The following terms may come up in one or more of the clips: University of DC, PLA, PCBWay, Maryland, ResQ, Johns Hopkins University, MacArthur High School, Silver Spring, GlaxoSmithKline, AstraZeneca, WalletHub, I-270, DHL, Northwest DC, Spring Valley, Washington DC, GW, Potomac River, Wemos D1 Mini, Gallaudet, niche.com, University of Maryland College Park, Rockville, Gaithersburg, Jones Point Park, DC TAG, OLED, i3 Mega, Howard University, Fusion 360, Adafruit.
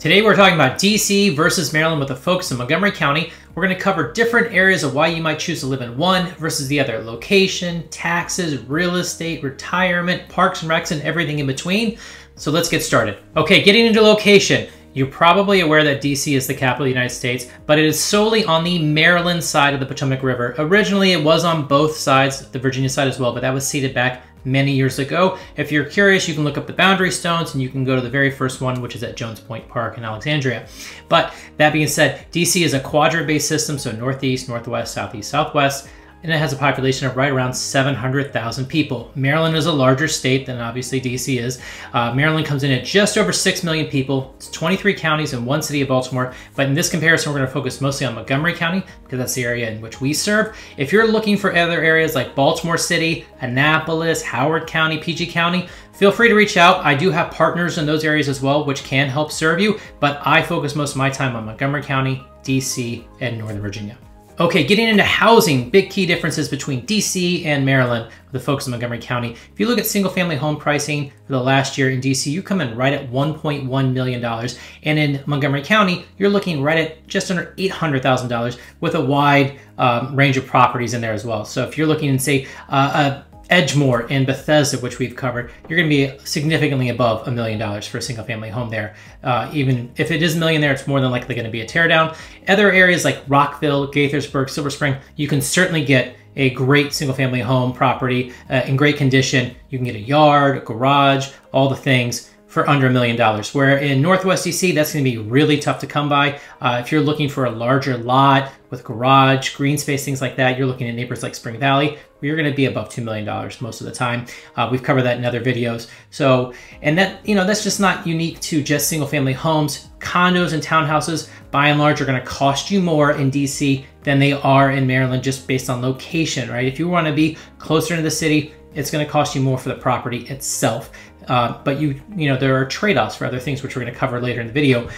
Today we're talking about DC versus Maryland with a focus on Montgomery County. We're going to cover different areas of why you might choose to live in one versus the other. Location, taxes, real estate, retirement, parks and recs, and everything in between. So let's get started. Okay, getting into location. You're probably aware that DC is the capital of the United States, but it is solely on the Maryland side of the Potomac River. Originally, it was on both sides, the Virginia side as well, but that was ceded back many years ago. If you're curious, you can look up the boundary stones and you can go to the very first one, which is at Jones Point Park in Alexandria. But that being said, DC is a quadrant-based system, so northeast, northwest, southeast, southwest, and it has a population of right around 700,000 people. Maryland is a larger state than obviously DC is. Maryland comes in at just over 6 million people. It's 23 counties and one city of Baltimore. But in this comparison, we're going to focus mostly on Montgomery County because that's the area in which we serve. If you're looking for other areas like Baltimore City, Annapolis, Howard County, PG County, feel free to reach out. I do have partners in those areas as well, which can help serve you. But I focus most of my time on Montgomery County, DC, and Northern Virginia. Okay, getting into housing, big key differences between DC and Maryland with the focus on Montgomery County. If you look at single family home pricing for the last year in DC, you come in right at $1.1 million. And in Montgomery County, you're looking right at just under $800,000 with a wide range of properties in there as well. So if you're looking in, say, Edgemoor and Bethesda, which we've covered, you're going to be significantly above $1 million for a single family home there. Even if it is $1 million there, it's more than likely going to be a teardown. Other areas like Rockville, Gaithersburg, Silver Spring, you can certainly get a great single family home property in great condition. You can get a yard, a garage, all the things for under $1 million. Where in Northwest DC, that's going to be really tough to come by. If you're looking for a larger lot with garage, green space, things like that, you're looking at neighbors like Spring Valley, where you're going to be above $2 million most of the time. We've covered that in other videos. So, and that, you know, that's just not unique to just single family homes. Condos and townhouses, by and large, are going to cost you more in DC than they are in Maryland, just based on location, right? If you want to be closer to the city, it's going to cost you more for the property itself. But you know, there are trade-offs for other things, which we're going to cover later in the video.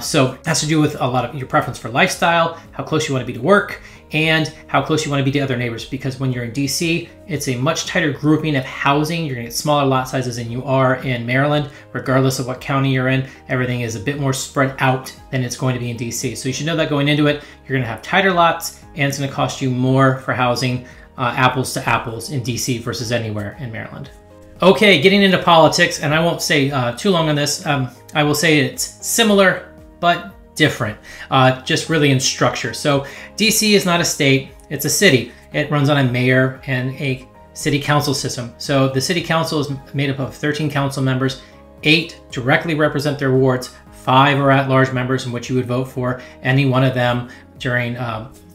So it has to do with a lot of your preference for lifestyle, how close you want to be to work, and how close you want to be to other neighbors. Because when you're in DC, it's a much tighter grouping of housing. You're going to get smaller lot sizes than you are in Maryland. Regardless of what county you're in, everything is a bit more spread out than it's going to be in DC. So you should know that going into it. You're going to have tighter lots, and it's going to cost you more for housing, apples to apples in DC versus anywhere in Maryland. Okay, getting into politics, and I won't say too long on this. I will say it's similar, but different, just really in structure. So DC is not a state, it's a city. It runs on a mayor and a city council system. So the city council is made up of 13 council members, 8 directly represent their wards, 5 are at-large members in which you would vote for any one of them during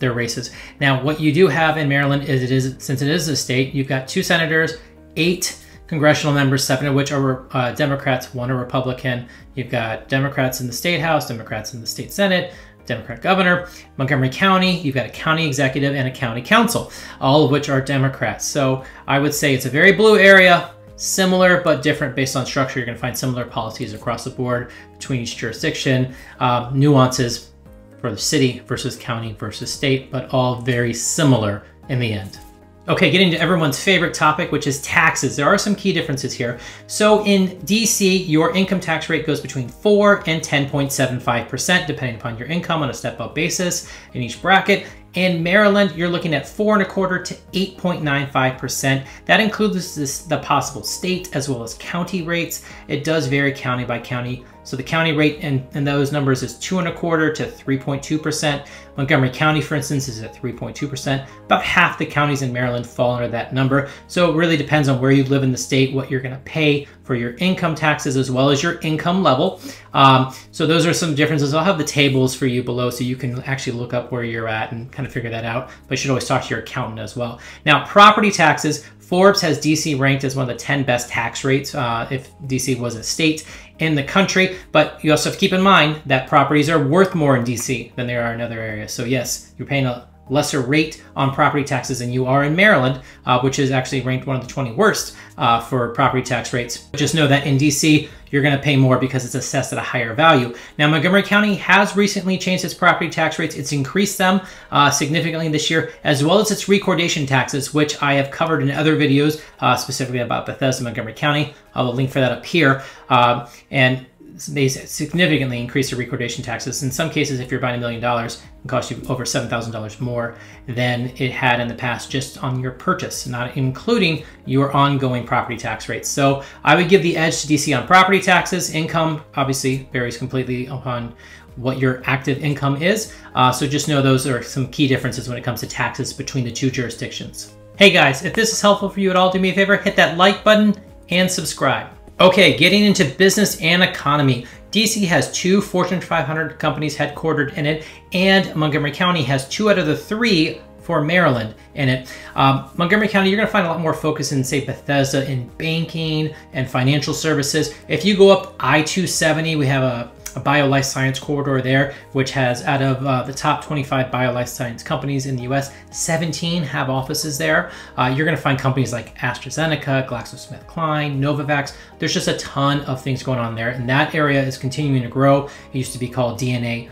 their races. Now, what you do have in Maryland is, since it is a state, you've got 2 senators, 8 congressional members, 7 of which are Democrats, 1 are Republican. You've got Democrats in the State House, Democrats in the State Senate, Democrat governor. Montgomery County, you've got a county executive and a county council, all of which are Democrats. So I would say it's a very blue area, similar but different based on structure. You're going to find similar policies across the board between each jurisdiction, nuances for the city versus county versus state, but all very similar in the end. Okay, getting to everyone's favorite topic, which is taxes. There are some key differences here. So in DC, your income tax rate goes between 4 and 10.75%, depending upon your income on a step-up basis in each bracket. In Maryland, you're looking at 4.25% to 8.95%. That includes the possible state as well as county rates. It does vary county by county. So the county rate in those numbers is 2.25% to 3.2%. Montgomery County, for instance, is at 3.2%. About half the counties in Maryland fall under that number. So it really depends on where you live in the state, what you're going to pay for your income taxes, as well as your income level. So those are some differences. I'll have the tables for you below so you can actually look up where you're at and kind of figure that out. But you should always talk to your accountant as well. Now, property taxes. Forbes has DC ranked as one of the 10 best tax rates if DC was a state in the country, but you also have to keep in mind that properties are worth more in DC than they are in other areas. So yes, you're paying a lesser rate on property taxes than you are in Maryland, which is actually ranked one of the 20 worst for property tax rates. But just know that in DC, you're going to pay more because it's assessed at a higher value. Now, Montgomery County has recently changed its property tax rates. It's increased them significantly this year, as well as its recordation taxes, which I have covered in other videos, specifically about Bethesda, Montgomery County. I'll link for that up here. And they significantly increase their recordation taxes. In some cases, if you're buying $1 million, it costs you over $7,000 more than it had in the past just on your purchase, not including your ongoing property tax rates. So I would give the edge to DC on property taxes. Income obviously varies completely upon what your active income is. So just know those are some key differences when it comes to taxes between the two jurisdictions. Hey guys, if this is helpful for you at all, do me a favor, hit that like button and subscribe. Okay, getting into business and economy. DC has 2 Fortune 500 companies headquartered in it, and Montgomery County has 2 out of the 3 for Maryland in it. Montgomery County, you're gonna find a lot more focus in, say, Bethesda in banking and financial services. If you go up I-270, we have a bio-life science corridor there, which has out of the top 25 bio-life science companies in the US, 17 have offices there. You're gonna find companies like AstraZeneca, GlaxoSmithKline, Novavax. There's just a ton of things going on there, and that area is continuing to grow. It used to be called DNA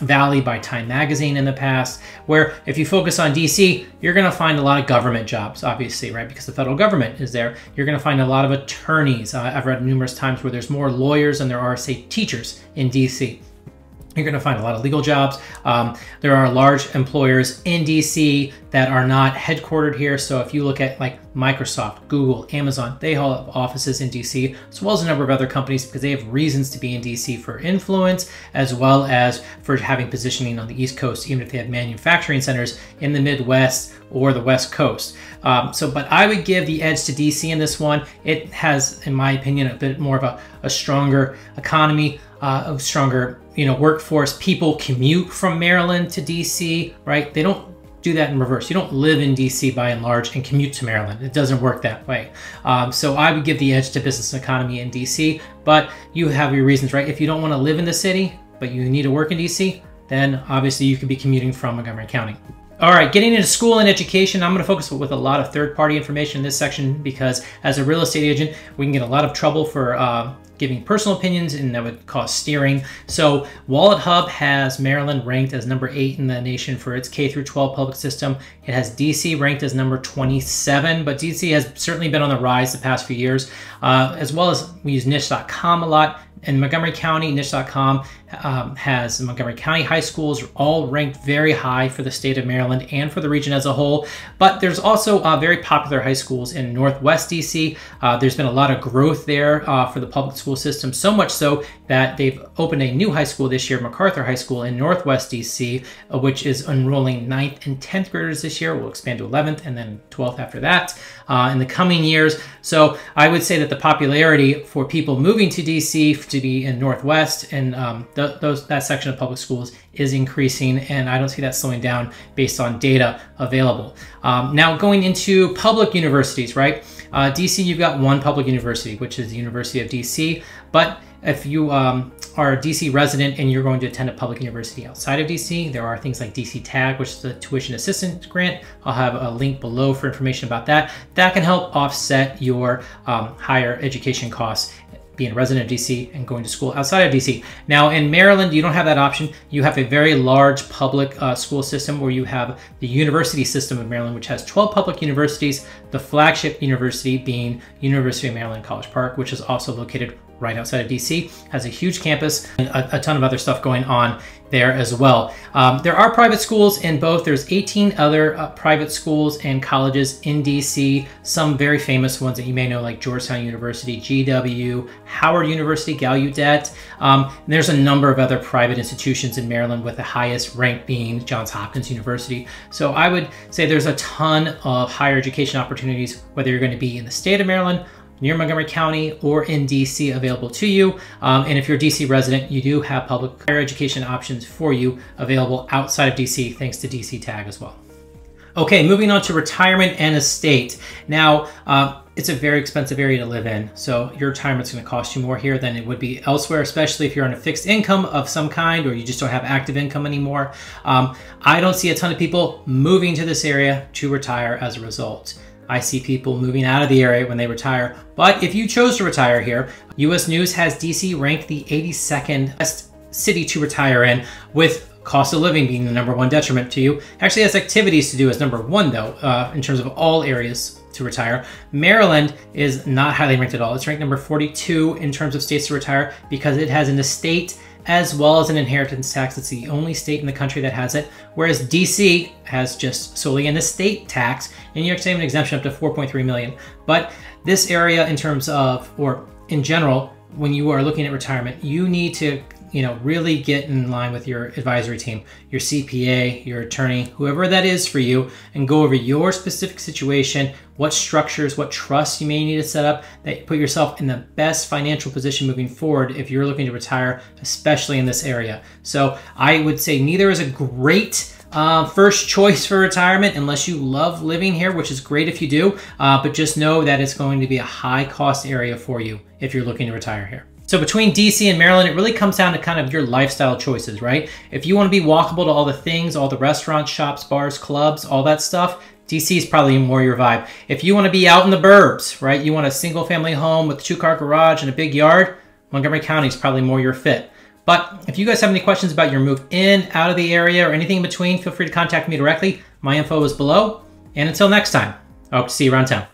Valley by Time Magazine in the past, where if you focus on DC, you're gonna find a lot of government jobs, obviously, right? Because the federal government is there. You're gonna find a lot of attorneys. I've read numerous times where there's more lawyers than there are, say, teachers in DC. You're gonna find a lot of legal jobs. There are large employers in DC that are not headquartered here. So if you look at like Microsoft, Google, Amazon, they all have offices in DC, as well as a number of other companies because they have reasons to be in DC for influence, as well as for having positioning on the East Coast, even if they have manufacturing centers in the Midwest or the West Coast. But I would give the edge to DC in this one. It has, in my opinion, a bit more of a stronger economy, a stronger workforce. People commute from Maryland to DC, right? They don't do that in reverse. You don't live in DC by and large and commute to Maryland. It doesn't work that way. So I would give the edge to business economy in DC, but you have your reasons, right? If you don't want to live in the city, but you need to work in DC, then obviously you could be commuting from Montgomery County. All right, getting into school and education, I'm gonna focus with a lot of third-party information in this section because as a real estate agent, we can get a lot of trouble for giving personal opinions, and that would cause steering. So WalletHub has Maryland ranked as number 8 in the nation for its K-12 public system. It has DC ranked as number 27, but DC has certainly been on the rise the past few years, as well as we use niche.com a lot. In Montgomery County, niche.com has Montgomery County high schools all ranked very high for the state of Maryland and for the region as a whole. But there's also very popular high schools in Northwest DC. There's been a lot of growth there for the public school system, so much so that they've opened a new high school this year, MacArthur High School in Northwest DC, which is enrolling 9th and 10th graders this year. We'll expand to 11th and then 12th after that in the coming years. So I would say that the popularity for people moving to DC to be in Northwest and that section of public schools is increasing, and I don't see that slowing down based on data available. Now going into public universities, right? DC, you've got one public university, which is the University of DC, but if you are a DC resident and you're going to attend a public university outside of DC, there are things like DC TAG, which is the tuition assistance grant. I'll have a link below for information about that. That can help offset your higher education costs being a resident of DC and going to school outside of DC. Now in Maryland, you don't have that option. You have a very large public school system where you have the university system of Maryland, which has 12 public universities, the flagship university being University of Maryland College Park, which is also located right outside of DC, has a huge campus and a ton of other stuff going on there as well. There are private schools in both. There's 18 other private schools and colleges in DC, some very famous ones that you may know like Georgetown University, GW, Howard University, Gallaudet. There's a number of other private institutions in Maryland with the highest rank being Johns Hopkins University. So I would say there's a ton of higher education opportunities, whether you're going to be in the state of Maryland, near Montgomery County, or in DC available to you. And if you're a DC resident, you do have public higher education options for you available outside of DC, thanks to DC TAG as well. Okay, moving on to retirement and estate. Now, it's a very expensive area to live in. So your retirement's gonna cost you more here than it would be elsewhere, especially if you're on a fixed income of some kind or you just don't have active income anymore. I don't see a ton of people moving to this area to retire as a result. I see people moving out of the area when they retire. But if you chose to retire here, US News has DC ranked the 82nd best city to retire in with cost of living being the #1 detriment to you. Actually has activities to do as #1 though, in terms of all areas to retire. Maryland is not highly ranked at all. It's ranked #42 in terms of states to retire because it has an estate as well as an inheritance tax. It's the only state in the country that has it, whereas DC has just solely an estate tax, and New York State an exemption up to 4.3 million. But this area in terms of, or in general, when you are looking at retirement, you need to, you know, really get in line with your advisory team, your CPA, your attorney, whoever that is for you, and go over your specific situation, what structures, what trusts you may need to set up that put yourself in the best financial position moving forward if you're looking to retire, especially in this area. So I would say neither is a great first choice for retirement unless you love living here, which is great if you do, but just know that it's going to be a high cost area for you if you're looking to retire here. So between DC and Maryland, it really comes down to kind of your lifestyle choices, right? If you want to be walkable to all the things, all the restaurants, shops, bars, clubs, all that stuff, DC is probably more your vibe. If you want to be out in the burbs, right? You want a single family home with a 2-car garage and a big yard, Montgomery County is probably more your fit. But if you guys have any questions about your move in, out of the area, or anything in between, feel free to contact me directly. My info is below. And until next time, I hope to see you around town.